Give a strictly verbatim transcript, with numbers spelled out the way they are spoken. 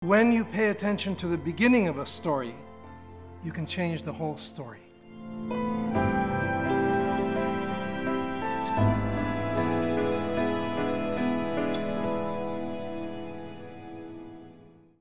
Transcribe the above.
When you pay attention to the beginning of a story, you can change the whole story.